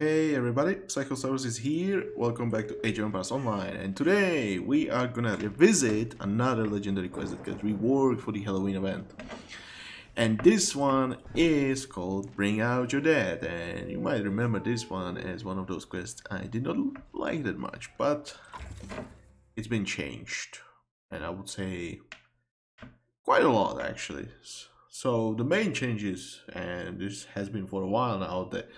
Hey everybody, Psychosaurus is here, welcome back to Age of Empires Online, and today we are gonna revisit another legendary quest that got reworked for the Halloween event. And this one is called Bring Out Your Dead, and you might remember this one as one of those quests I did not like that much, but it's been changed, and I would say quite a lot actually. So the main changes, and this has been for a while now, that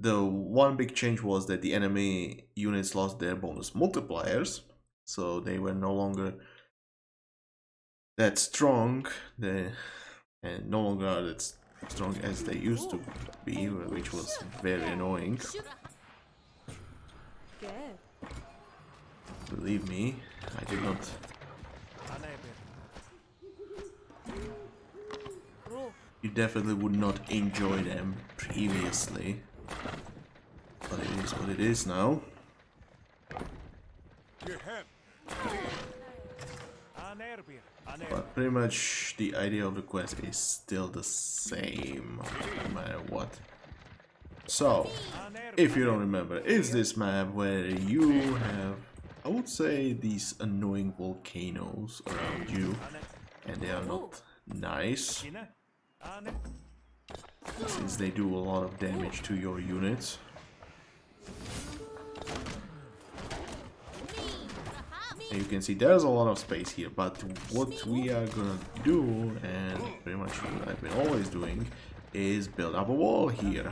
the one big change was that the enemy units lost their bonus multipliers, so they were no longer that strong, and no longer are that strong as they used to be, which was very annoying. Believe me, I did not. You definitely would not enjoy them previously. But it is what it is now. But pretty much the idea of the quest is still the same, no matter what. So, if you don't remember, it's this map where you have, I would say, these annoying volcanoes around you. And they are not nice, since they do a lot of damage to your units. And you can see there's a lot of space here, but what we are gonna do, and pretty much what I've been always doing, is build up a wall here.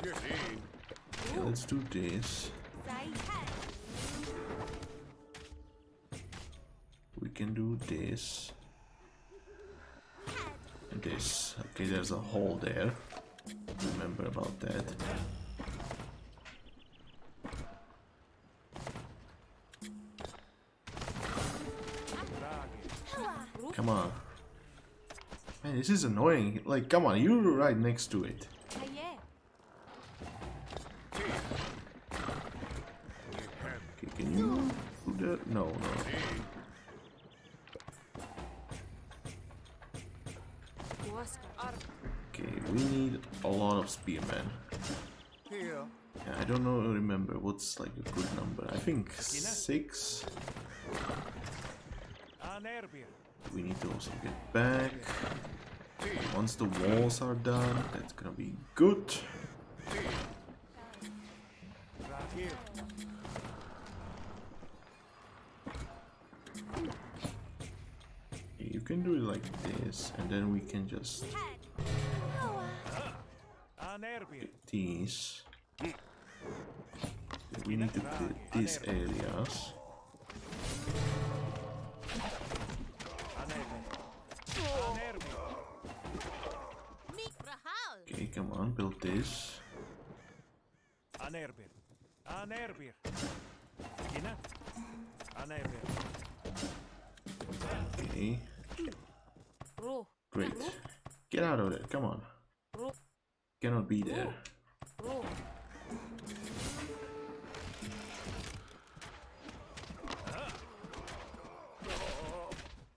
Okay, let's do this. We can do this. This. Okay, there's a hole there. Remember about that. Come on. Man, this is annoying. Like, come on, you're right next to it. Okay, can you do that? No, no. Okay, we need a lot of spearmen. Yeah, I don't know, remember what's like a good number. I think 6. We need to also get back. Once the walls are done, that's gonna be good. You can do it like this, and then we can just get these. We need to clear these areas. Okay, come on, build this. Okay. Great. Get out of there, come on. Cannot be there.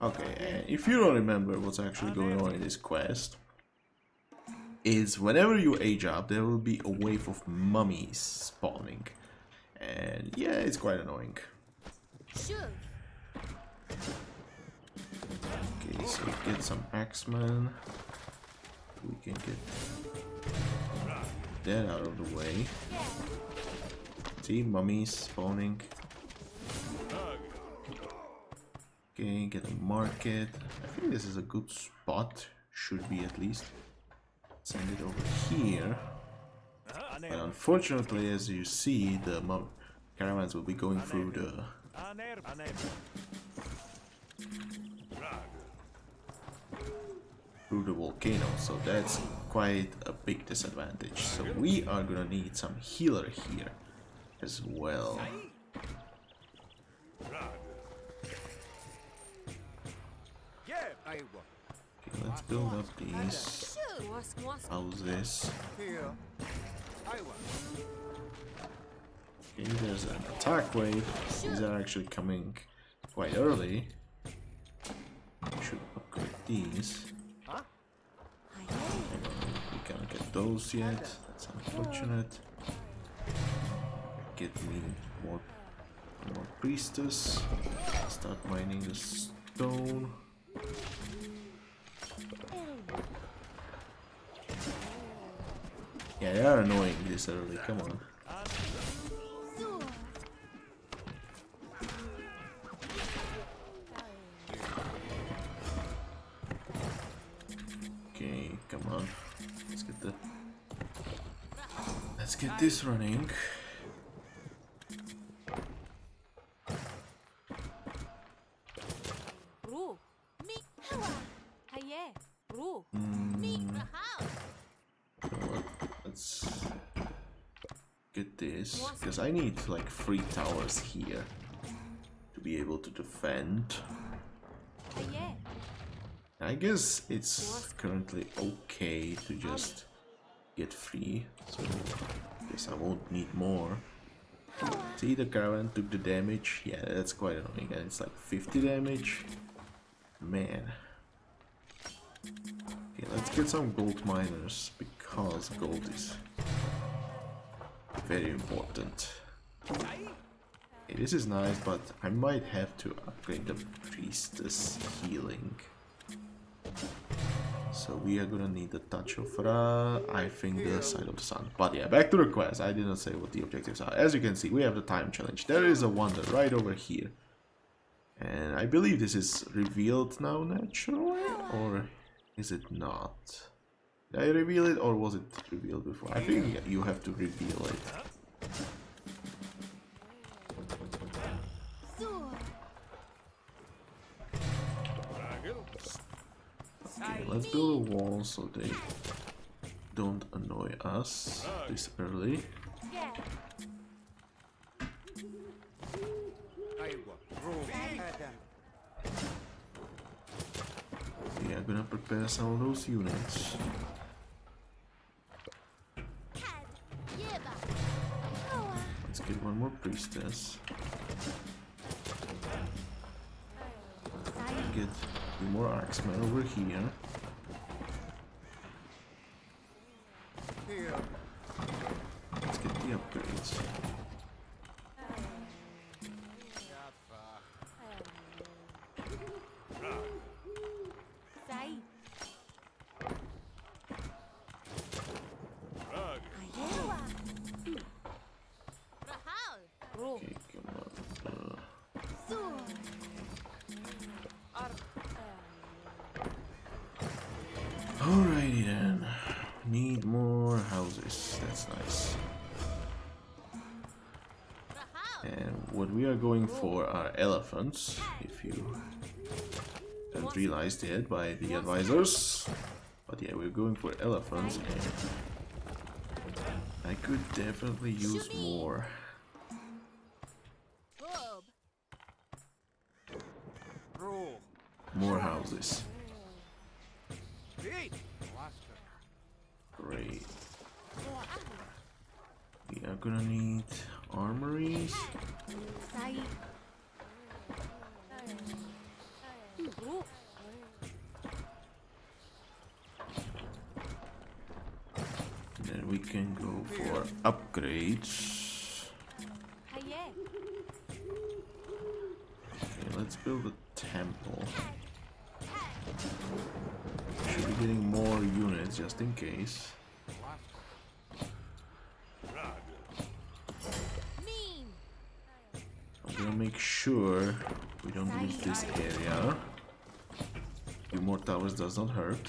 Okay, and if you don't remember what's actually going on in this quest, is whenever you age up, there will be a wave of mummies spawning. And yeah, it's quite annoying. Sure. Okay, so get some axemen. We can get that out of the way. See, mummies spawning. Okay, get a market. I think this is a good spot. Should be at least. Send it over here. But unfortunately, as you see, the caravans will be going through the volcano, so that's quite a big disadvantage. So we are gonna need some healer here as well. Okay, let's build up these houses. Okay, there's an attack wave. These are actually coming quite early. We should upgrade these. We can get those yet. That's unfortunate. Get me more priestess. Start mining the stone. Yeah, they are annoying this early, come on. Okay, come on. Let's get this running. Because I need like 3 towers here to be able to defend. I guess it's currently okay to just get 3, so I guess I won't need more. See, the caravan took the damage. Yeah, that's quite annoying, and it's like 50 damage. Man. Okay, let's get some gold miners because gold is very important. Okay, this is nice, but I might have to upgrade the priestess healing. So we are gonna need a touch of I think the side of the sun. But yeah, back to the quest. I didn't say what the objectives are. As you can see, we have the time challenge. There is a wonder right over here. And I believe this is revealed now naturally, or is it not? Did I reveal it, or was it revealed before? I think you have to reveal it. Okay, let's build a wall so they don't annoy us this early. Yeah, I'm gonna prepare some of those units. Let's get one more priestess. Get two more axemen over here. Let's get the upgrades. Alrighty then, need more houses, that's nice. And what we are going for are elephants, if you haven't realized yet by the advisors. But yeah, we're going for elephants, and I could definitely use more. More houses. Great. We are gonna need armories. Then we can go for upgrades. Okay, let's build a temple. Should be getting more units just in case. I'm gonna make sure we don't lose this area. A few more towers does not hurt.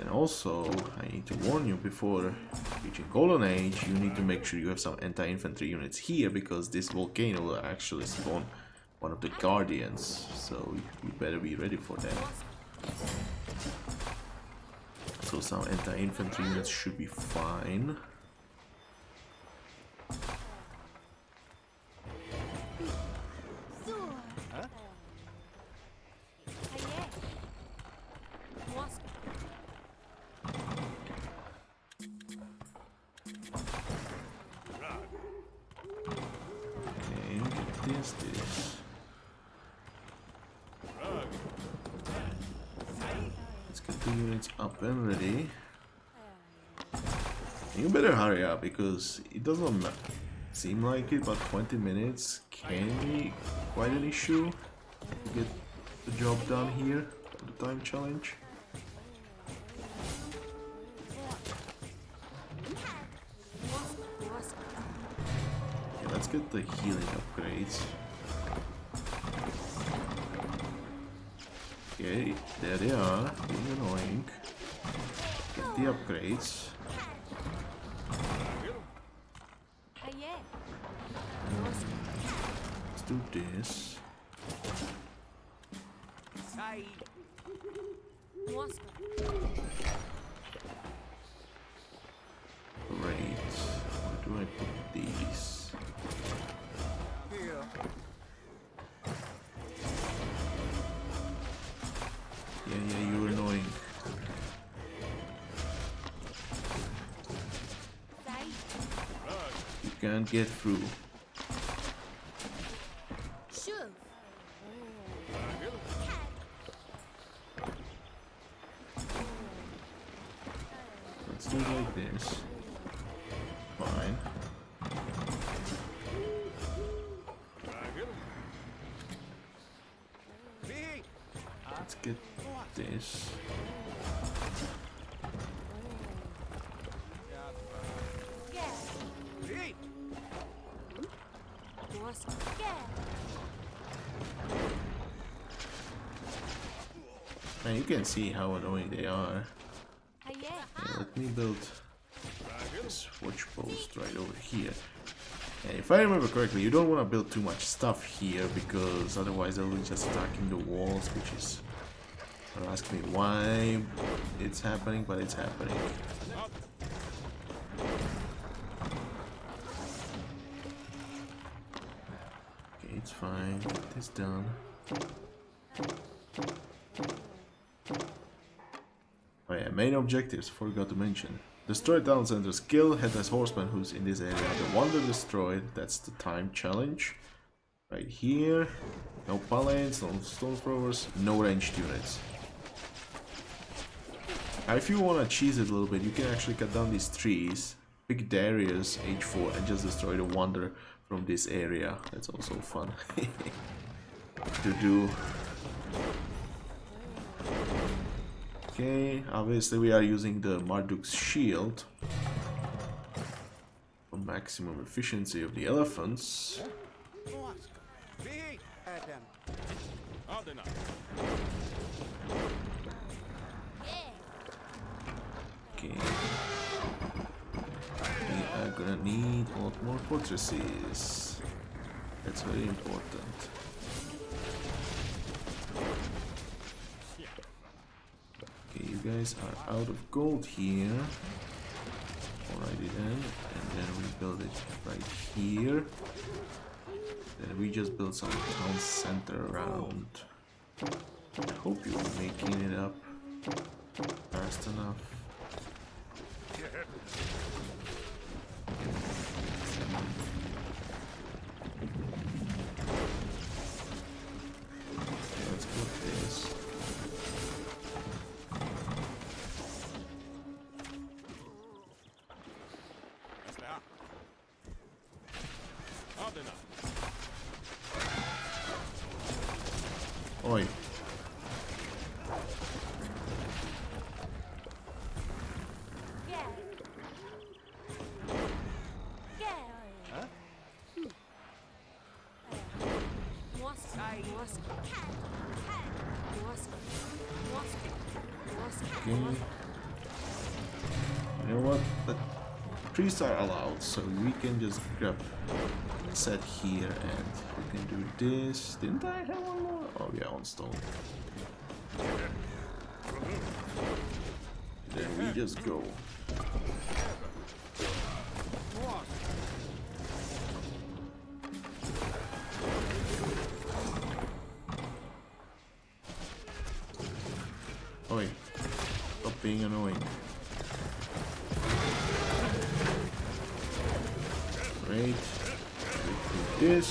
And also, I need to warn you, before reaching Golden Age, you need to make sure you have some anti-infantry units here, because this volcano will actually spawn one of the guardians, so you better be ready for that. So some anti-infantry units should be fine. 2 units up and ready. You better hurry up, because it doesn't seem like it, but 20 minutes can be quite an issue to get the job done here for the time challenge. Okay, let's get the healing upgrades. Okay, there they are, being annoying. Get the upgrades. Let's do this. Great. Where do I put these? Yeah, you're annoying. You can't get through. Let's do it like this. Fine. Let's get this. Now you can see how annoying they are. Let me build this watch post right over here. And if I remember correctly, you don't want to build too much stuff here, because otherwise they'll be just attacking the walls, which is... Don't ask me why it's happening, but it's happening. Okay, it's fine. Get this done. Oh yeah, main objectives, forgot to mention. Destroy town center's kill headless horseman who's in this area. The wonder destroyed, that's the time challenge. Right here. No pallets, no stone throwers, no ranged units. If you wanna cheese it a little bit, you can actually cut down these trees, pick Darius, age 4, and just destroy the wonder from this area. That's also fun to do. Okay, obviously we are using the Marduk's shield for maximum efficiency of the elephants. Okay, we are gonna need a lot more fortresses, that's very important. You guys are out of gold here. Alrighty then, and then we build it right here. Then we just build some town center around. I hope you're making it up fast enough. Oi. Okay. You know what? The trees are allowed, so we can just grab a set here and we can do this. Didn't I have one more? Oh yeah, on stone. Then we just go. Oi, stop being annoying. Great. Let's do this.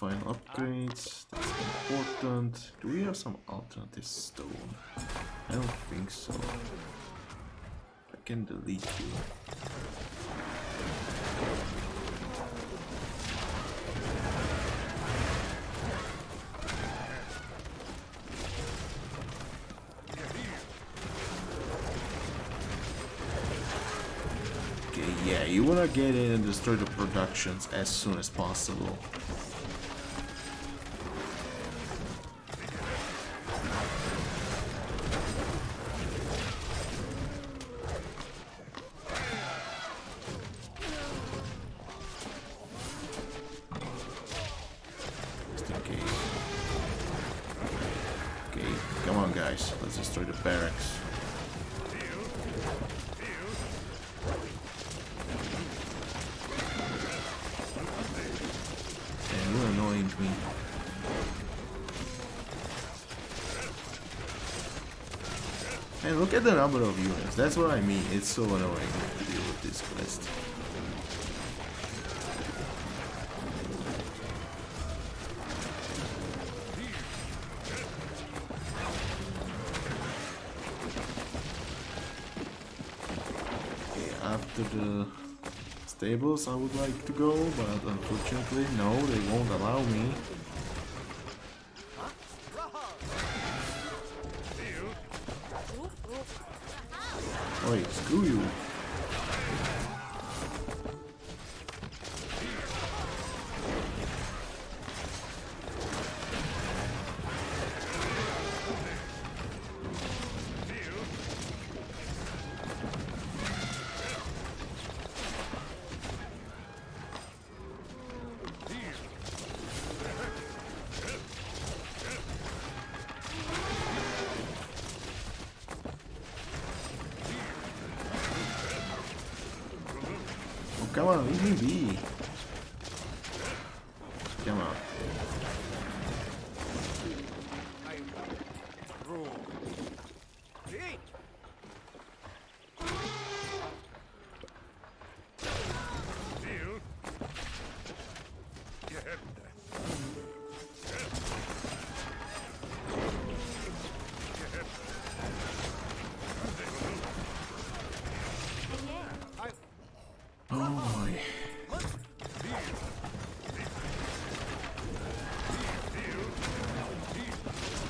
Final upgrades. That's important. Do we have some alternative stone? I don't think so. I can delete you. Yeah, you wanna get in and destroy the productions as soon as possible. Okay, come on guys, let's destroy the barracks. And look at the number of units, that's what I mean, it's so annoying to deal with this quest. Okay, after the stables I would like to go, but unfortunately no, they won't allow me. Wait, screw you. Come on, leave me be. Come on.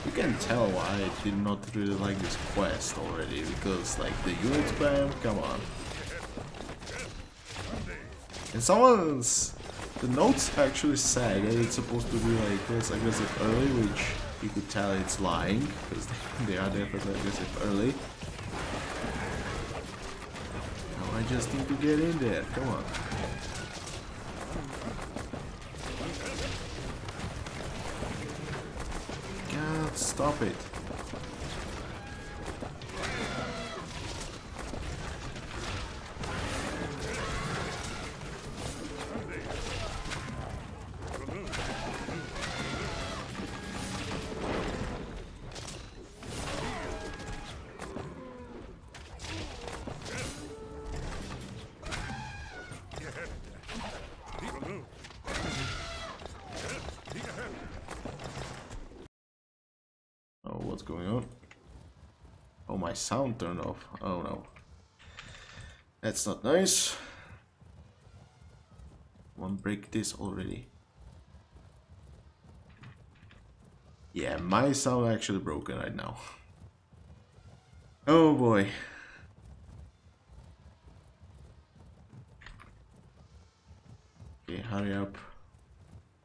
You can tell why I did not really like this quest already, because like the unit spam, come on. And the notes actually say that it's supposed to be like less aggressive early, which you could tell it's lying, because they are definitely aggressive early. Now I just need to get in there, come on. Stop it. What's going on? Oh, my sound turned off. Oh no, that's not nice. Won't break this already. Yeah, my sound actually broken right now. Oh boy. Okay, hurry up.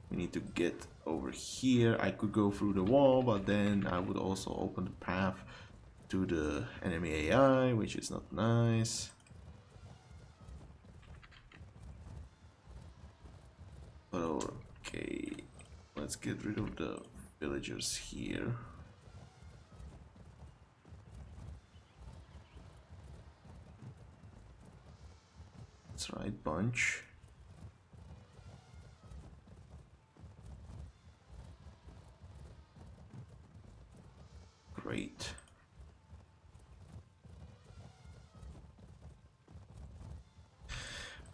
We need to get over here. I could go through the wall, but then I would also open the path to the enemy AI, which is not nice. But okay, let's get rid of the villagers here. That's right, bunch. Great.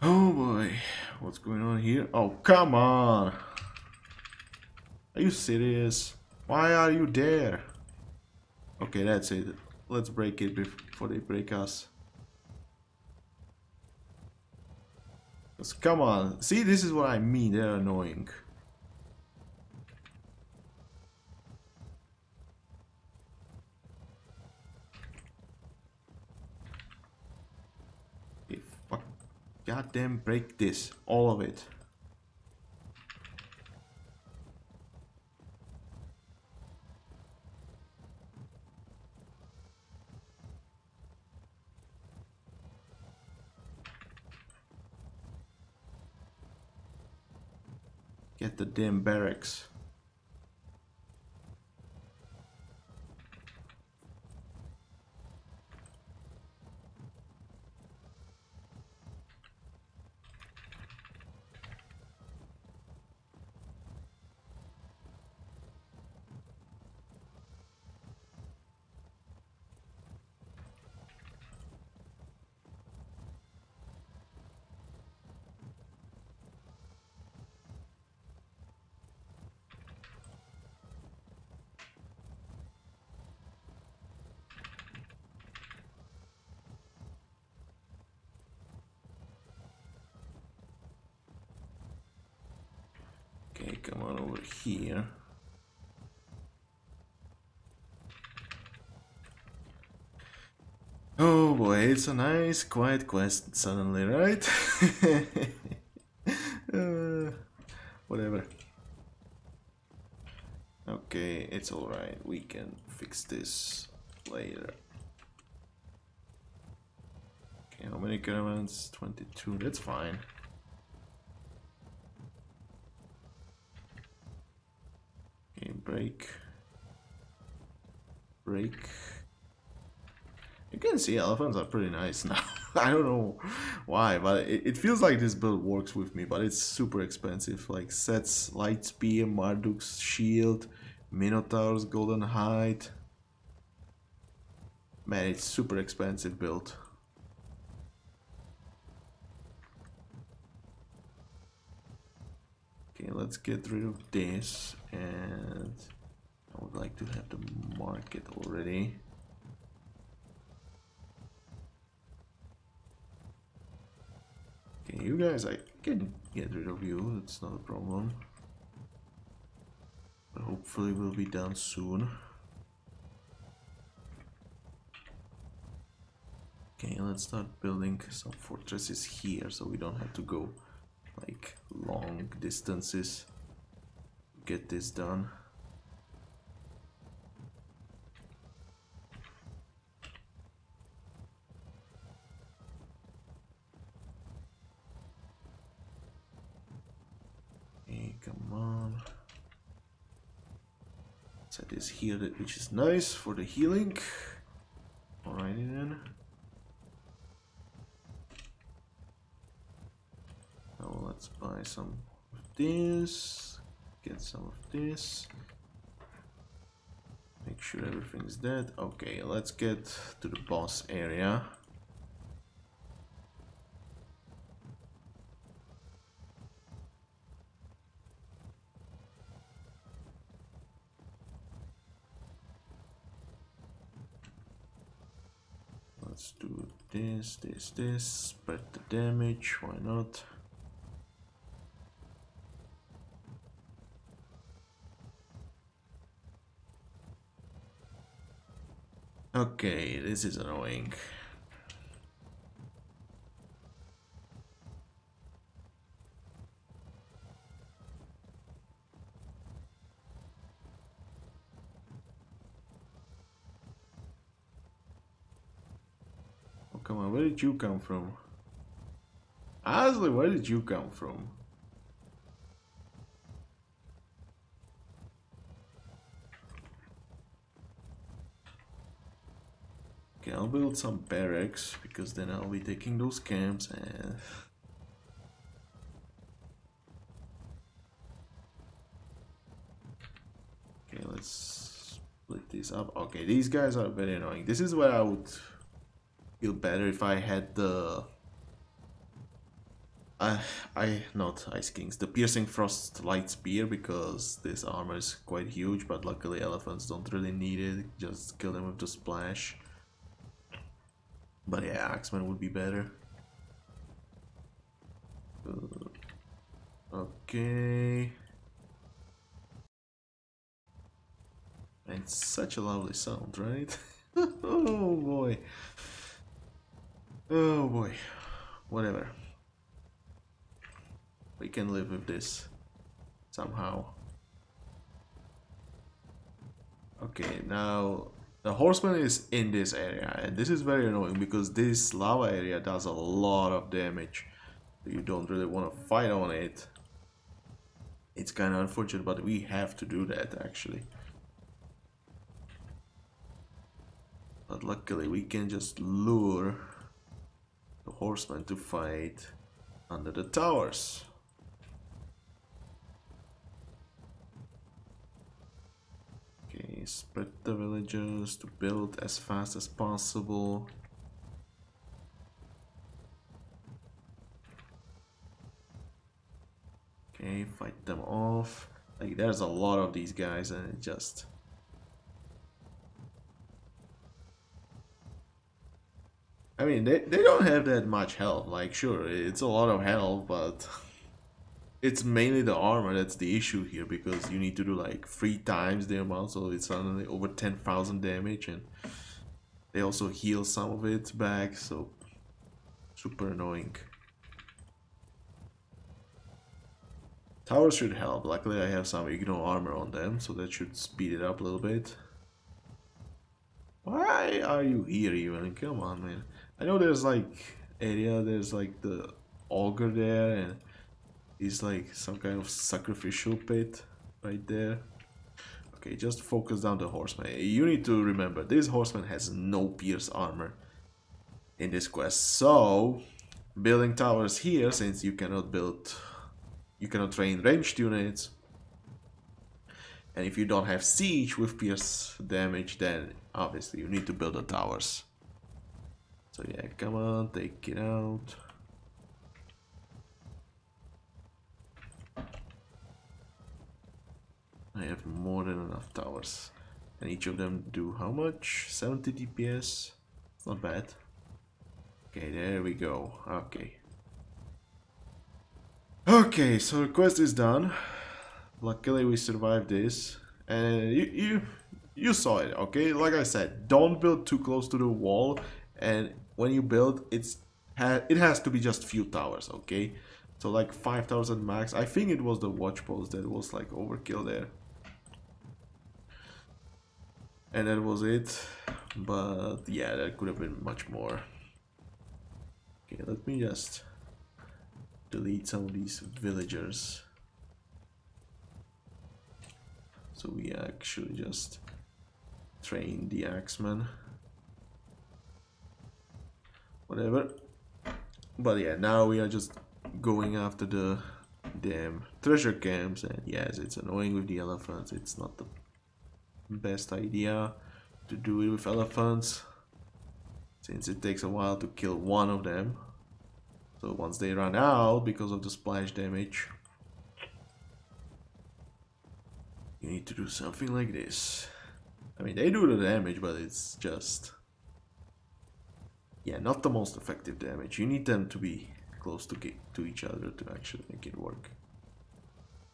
Oh boy, what's going on here? Oh, come on. Are you serious? Why are you there? Okay, that's it. Let's break it before they break us. Because come on. See, this is what I mean. They're annoying. Okay, fuck. Goddamn, break this. All of it. Get the damn barracks. Okay, come on over here. Oh boy, it's a nice quiet quest suddenly, right? Whatever. Okay, it's alright, we can fix this later. Okay, how many caravans? 22, that's fine. Break. You can see elephants are pretty nice now. I don't know why, but it feels like this build works with me, but it's super expensive. Like sets, Lightspear, Marduk's shield, Minotaur's golden hide. Man, it's super expensive build. Okay, let's get rid of this. And I would like to have the market already. Okay, you guys, I can get rid of you, it's not a problem. But hopefully we'll be done soon. Okay, let's start building some fortresses here so we don't have to go like long distances. Get this done. Hey, come on. Set this here, which is nice for the healing. Alrighty then. Now let's buy some of this. Get some of this. Make sure everything's dead. Okay, let's get to the boss area. Let's do this. Spread the damage. Why not? Okay, this is annoying. Oh, come on, where did you come from? Honestly, where did you come from? Okay, I'll build some barracks, because then I'll be taking those camps and... Okay, let's split this up. Okay, these guys are very annoying. This is where I would feel better if I had the Not Ice Kings, the Piercing Frost Light Spear, because this armor is quite huge, but luckily elephants don't really need it, just kill them with the splash. But yeah, Axeman would be better. Okay. And such a lovely sound, right? Oh boy. Oh boy. Whatever. We can live with this somehow. Okay, now the horseman is in this area, and this is very annoying because this lava area does a lot of damage. You don't really want to fight on it. It's kind of unfortunate, but we have to do that actually. But luckily we can just lure the horseman to fight under the towers. Okay, spread the villagers to build as fast as possible. Okay, fight them off. Like, there's a lot of these guys and it just... I mean, they don't have that much health. Like, sure, it's a lot of health, but it's mainly the armor that's the issue here, because you need to do like 3 times the amount, so it's suddenly over 10,000 damage, and they also heal some of it back, so super annoying. Towers should help. Luckily I have some Ignore armor on them, so that should speed it up a little bit. Why are you here even? Come on, man. I know there's like area, there's like the auger there, and it's like some kind of sacrificial pit right there. Okay, just focus down the horseman. You need to remember, this horseman has no pierce armor in this quest, so building towers here, since you cannot build, you cannot train ranged units, and if you don't have siege with pierce damage, then obviously you need to build the towers. So yeah, come on, take it out. I have more than enough towers, and each of them do how much? 70 DPS, not bad. Okay, there we go. Okay. Okay, so the quest is done. Luckily we survived this, and you saw it, okay? Like I said, don't build too close to the wall, and when you build, it has to be just few towers, okay? So like 5,000 max. I think it was the watch post that was like overkill there. And that was it, but yeah, that could have been much more. Okay, let me just delete some of these villagers. So we actually just train the Axeman. Whatever. But yeah, now we are just going after the damn treasure camps, and yes, it's annoying with the elephants. It's not the best idea to do it with elephants, since it takes a while to kill one of them. So once they run out because of the splash damage, you need to do something like this. I mean, they do the damage, but it's just... yeah, not the most effective damage. You need them to be close to each other to actually make it work.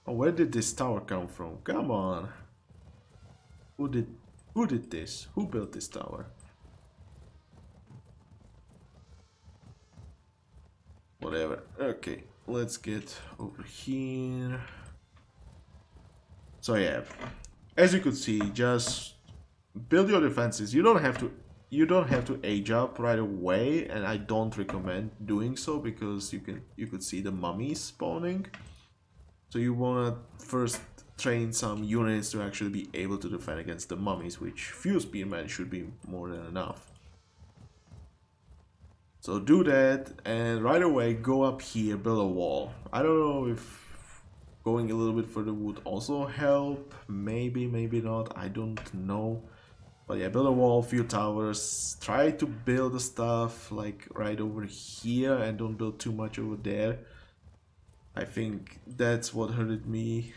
Oh, where did this tower come from? Come on! Who did this? Who built this tower? Whatever. Okay, let's get over here. So yeah, as you could see, just build your defenses. You don't have to age up right away, and I don't recommend doing so, because you could see the mummies spawning. So you wanna first train some units to actually be able to defend against the mummies, which few spearmen should be more than enough. So do that, and right away go up here, build a wall. I don't know if going a little bit further would also help, maybe, maybe not, I don't know. But yeah, build a wall, few towers, try to build the stuff like right over here, and don't build too much over there, I think that's what hurted me,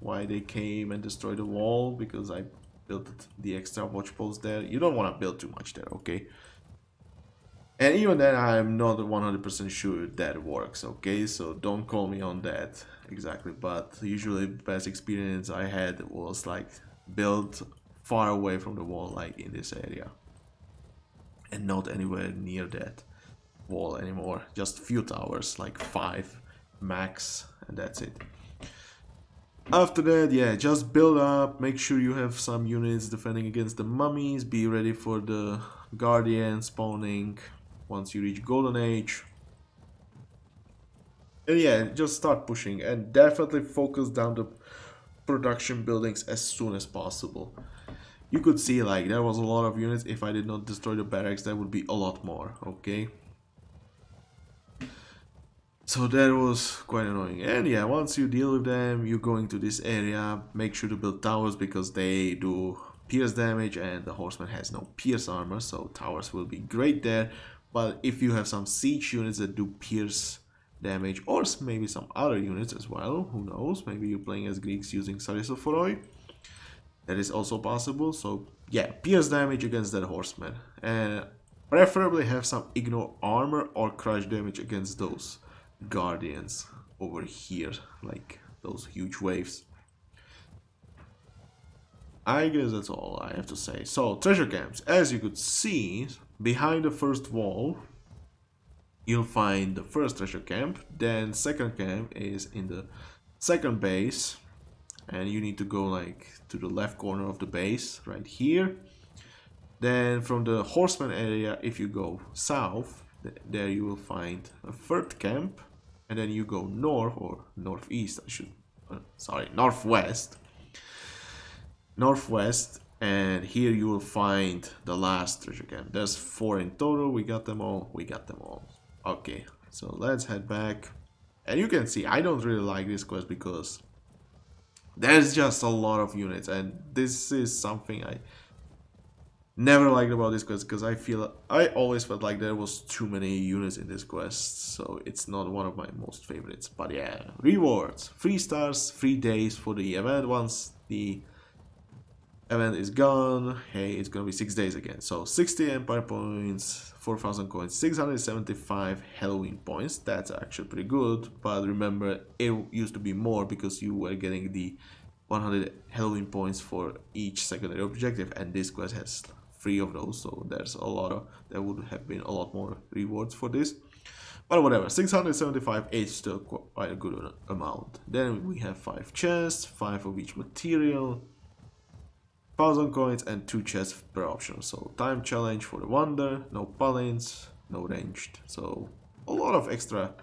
why they came and destroyed the wall, because I built the extra watch post there. You don't want to build too much there, okay? And even then, I'm not 100% sure that works, okay? So don't call me on that exactly, but usually the best experience I had was like build far away from the wall, like in this area, and not anywhere near that wall anymore. Just few towers, like 5 max, and that's it. After that, yeah, just build up, make sure you have some units defending against the mummies, be ready for the guardian spawning once you reach golden age. And yeah, just start pushing and definitely focus down the production buildings as soon as possible. You could see like there was a lot of units. If I did not destroy the barracks, there would be a lot more, okay? So that was quite annoying. And yeah, once you deal with them, you go into this area, make sure to build towers because they do pierce damage and the horseman has no pierce armor, so towers will be great there. But if you have some siege units that do pierce damage, or maybe some other units as well, who knows, maybe you're playing as Greeks using Sarissophoroi, that is also possible. So yeah, pierce damage against that horseman, and preferably have some ignore armor or crush damage against those guardians over here, like those huge waves. I guess that's all I have to say. So treasure camps, as you could see behind the first wall, you'll find the first treasure camp. Then second camp is in the second base, and you need to go like to the left corner of the base right here. Then from the horseman area, if you go south, there you will find a third camp, and then you go north, or northeast, I should, sorry, northwest, and here you will find the last treasure camp. There's 4 in total. We got them all. Okay, so let's head back. And you can see I don't really like this quest because there's just a lot of units, and this is something I never liked about this quest, because I always felt like there was too many units in this quest, so it's not one of my most favorites. But yeah, rewards, 3 stars, 3 days for the event. Once the event is gone, hey, it's gonna be 6 days again. So 60 empire points, 4,000 coins, 675 Halloween points. That's actually pretty good, but remember it used to be more because you were getting the 100 Halloween points for each secondary objective, and this quest has 3 of those, so there's a lot of, there would have been a lot more rewards for this, but whatever. 675 is still quite a good amount. Then we have 5 chests, 5 of each material, 1,000 coins, and 2 chests per option. So time challenge for the wonder, no paladins, no ranged, so a lot of extra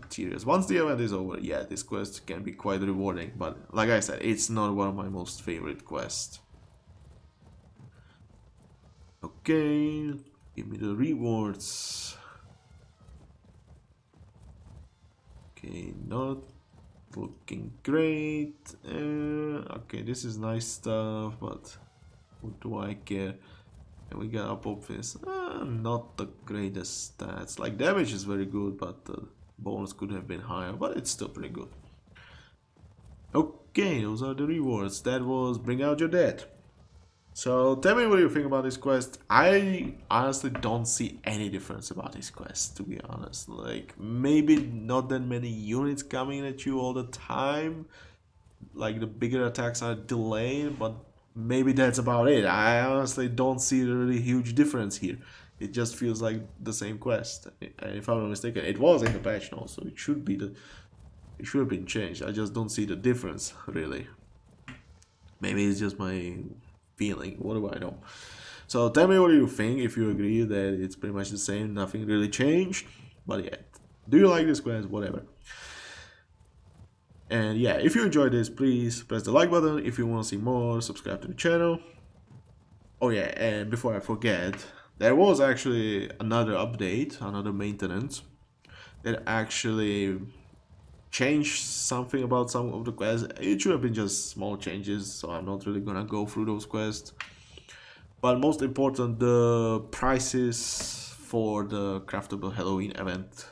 materials. Once the event is over, yeah, this quest can be quite rewarding, but like I said, it's not one of my most favorite quests. Okay, give me the rewards. Okay, not looking great. Okay, this is nice stuff, but what do I care? And we got Apophis, not the greatest stats, like damage is very good, but bonus could have been higher, but it's still pretty good. Okay, those are the rewards. That was Bring Out Your Dead. So tell me what you think about this quest. I honestly don't see any difference about this quest, to be honest. Like, maybe not that many units coming at you all the time, like the bigger attacks are delayed, but maybe that's about it. I honestly don't see a really huge difference here. It just feels like the same quest, and if I'm not mistaken, it was in the patch notes, so it should be it should have been changed. I just don't see the difference, really. Maybe it's just my feeling, what do I know? So tell me what you think, if you agree that it's pretty much the same, nothing really changed, but yeah, do you like this quest, whatever. And yeah, if you enjoyed this, please press the like button. If you want to see more, subscribe to the channel. Oh yeah, and before I forget, there was actually another update, another maintenance, that actually changed something about some of the quests. It should have been just small changes, so I'm not really gonna go through those quests. But most important, the prices for the craftable Halloween event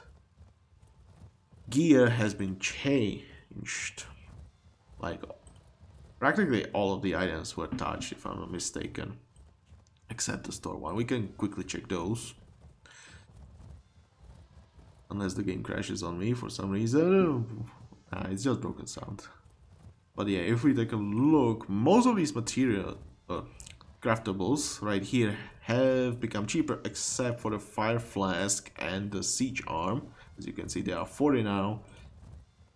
gear has been changed. Like, practically all of the items were touched, if I'm not mistaken. Except the store one. We can quickly check those. Unless the game crashes on me for some reason. Nah, it's just broken sound. But yeah, if we take a look, most of these material craftables right here have become cheaper, except for the fire flask and the siege arm. As you can see, they are 40 now.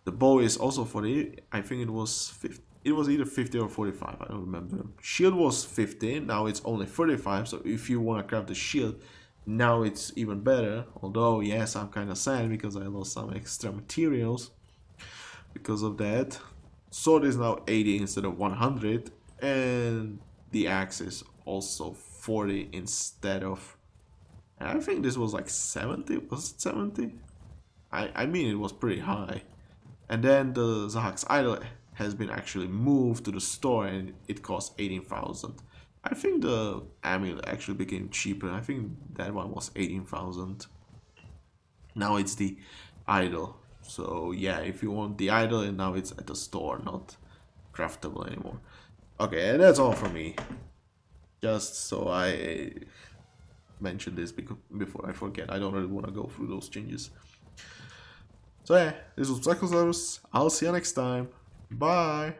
The bow is also 40. I think it was 50. It was either 50 or 45, I don't remember. Shield was 50, now it's only 35, so if you want to craft the shield, now it's even better. Although, yes, I'm kind of sad because I lost some extra materials because of that. Sword is now 80 instead of 100, and the axe is also 40 instead of... I think this was like 70, was it 70? I mean, it was pretty high. And then the Zahak's idol has been actually moved to the store, and it costs 18,000. I think the amulet actually became cheaper. I think that one was 18,000. Now it's the idol. So yeah, if you want the idol, and now it's at the store, not craftable anymore. Okay, and that's all for me. Just so I mentioned this before I forget. I don't really want to go through those changes. So yeah, this was Psychosaurus. I'll see you next time. Bye.